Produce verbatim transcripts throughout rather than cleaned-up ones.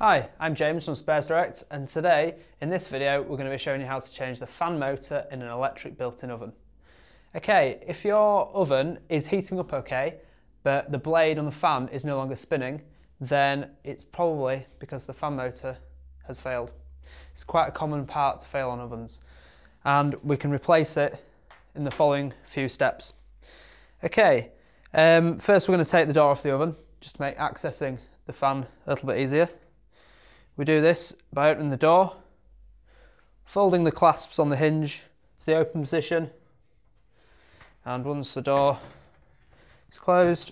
Hi, I'm James from Spares Direct, and today in this video we're going to be showing you how to change the fan motor in an electric built-in oven. Okay, if your oven is heating up okay but the blade on the fan is no longer spinning, then it's probably because the fan motor has failed. It's quite a common part to fail on ovens, and we can replace it in the following few steps. Okay, um, first we're going to take the door off the oven just to make accessing the fan a little bit easier. We do this by opening the door, folding the clasps on the hinge to the open position, and once the door is closed,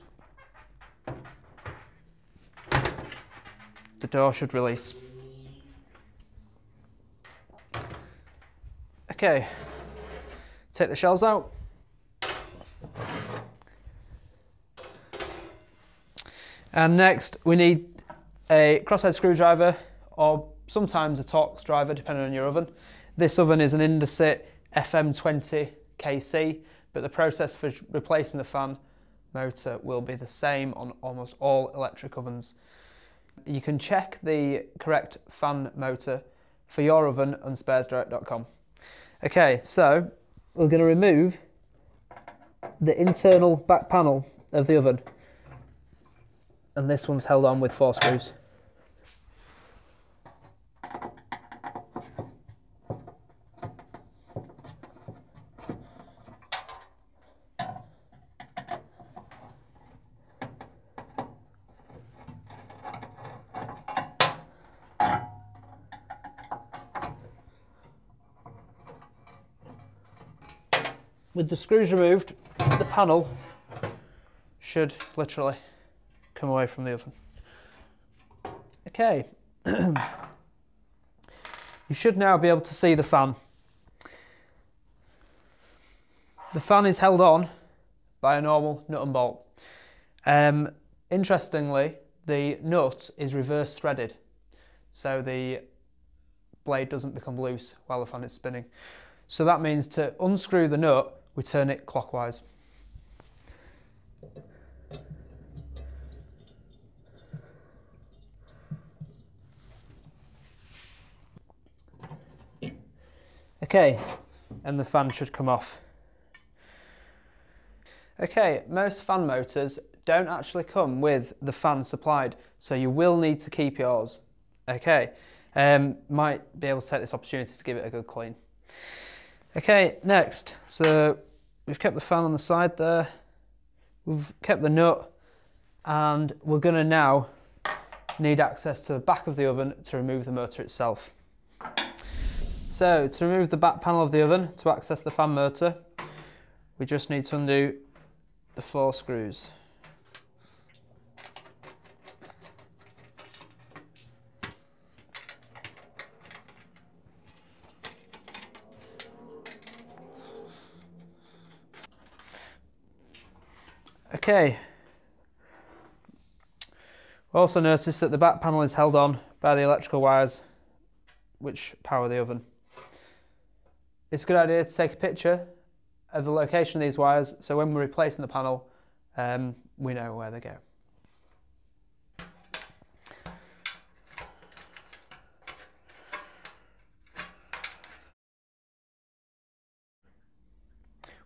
the door should release. Okay, take the shells out. And next we need a crosshead screwdriver, or sometimes a Torx driver depending on your oven. This oven is an Indesit F M twenty K C, but the process for replacing the fan motor will be the same on almost all electric ovens. You can check the correct fan motor for your oven on spares direct dot com. Okay, so we're going to remove the internal back panel of the oven, and this one's held on with four screws. With the screws removed, the panel should literally come away from the oven. Okay, you should now be able to see the fan. The fan is held on by a normal nut and bolt. Um, interestingly, the nut is reverse threaded, so the blade doesn't become loose while the fan is spinning. So that means to unscrew the nut, we turn it clockwise. Okay, and the fan should come off. Okay, most fan motors don't actually come with the fan supplied, so you will need to keep yours. Okay, um, might be able to take this opportunity to give it a good clean. Okay, next, so we've kept the fan on the side there, we've kept the nut, and we're going to now need access to the back of the oven to remove the motor itself. So, to remove the back panel of the oven to access the fan motor, we just need to undo the four screws. Okay. We also notice that the back panel is held on by the electrical wires which power the oven. It's a good idea to take a picture of the location of these wires, so when we're replacing the panel, um, we know where they go.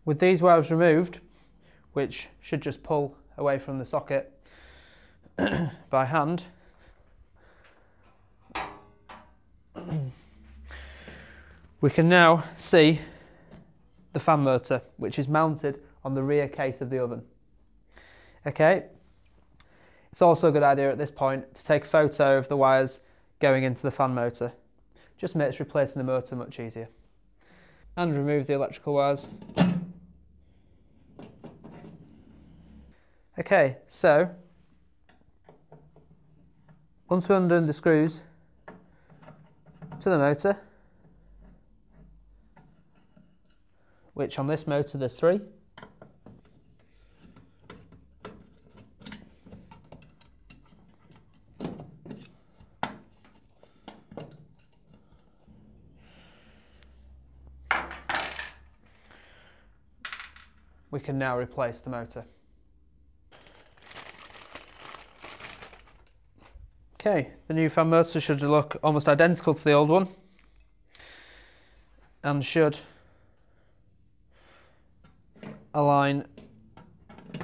With these wires removed, which should just pull away from the socket by hand, we can now see the fan motor, which is mounted on the rear case of the oven. Okay, it's also a good idea at this point to take a photo of the wires going into the fan motor. Just makes replacing the motor much easier. And remove the electrical wires. Okay, so once we undo the screws to the motor, which on this motor there's three. We can now replace the motor. Okay, the new fan motor should look almost identical to the old one and should align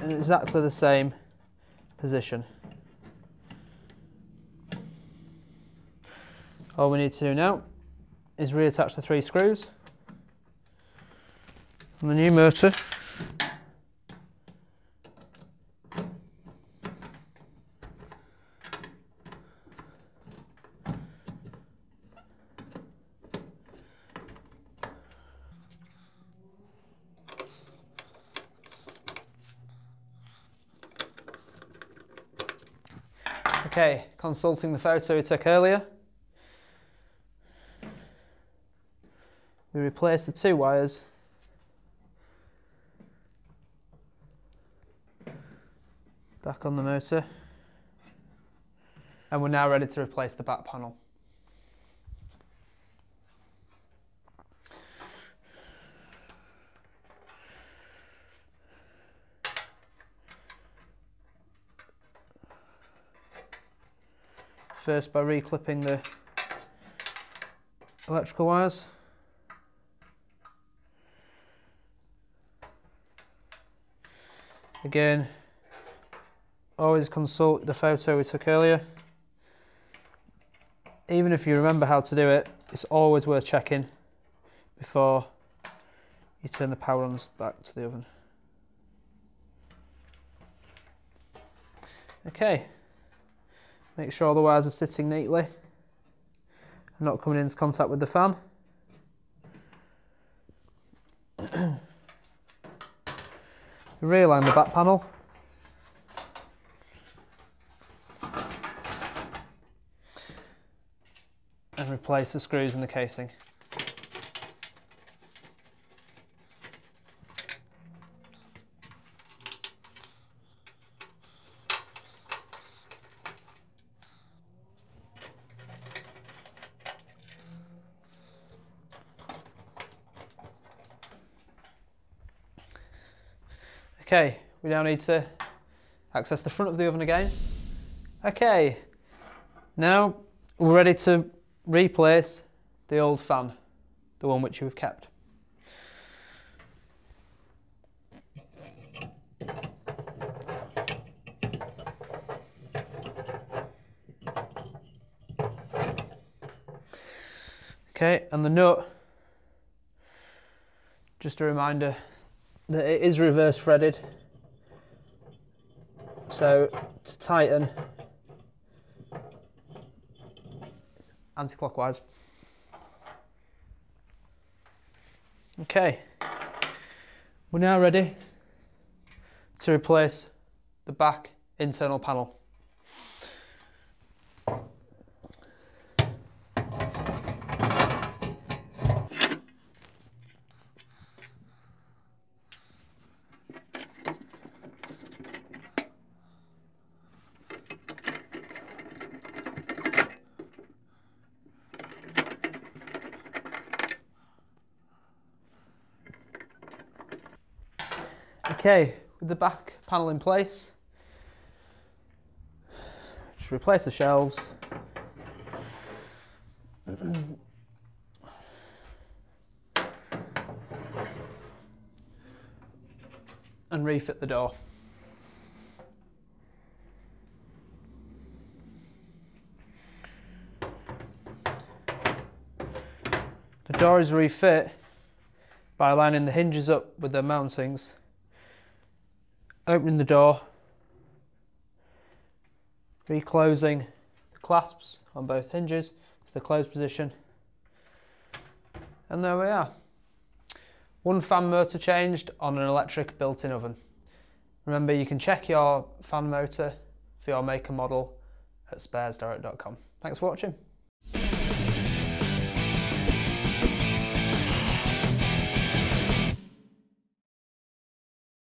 in exactly the same position. All we need to do now is reattach the three screws and the new motor . Okay, consulting the photo we took earlier, we replace the two wires back on the motor, and we're now ready to replace the back panel. First by reclipping the electrical wires. Again, always consult the photo we took earlier. Even if you remember how to do it, it's always worth checking before you turn the power on back to the oven. Okay. Make sure all the wires are sitting neatly and not coming into contact with the fan. Realign the back panel. And replace the screws in the casing. Okay, we now need to access the front of the oven again. Okay, now we're ready to replace the old fan, the one which we've kept. Okay, and the nut, just a reminder that it is reverse threaded, so to tighten anti-clockwise. Okay, we're now ready to replace the back internal panel. Okay, with the back panel in place, just replace the shelves. And refit the door. The door is refit by lining the hinges up with their mountings, opening the door, reclosing the clasps on both hinges to the closed position, and there we are. One fan motor changed on an electric built-in oven. Remember, you can check your fan motor for your make and model at spares direct dot com. Thanks for watching.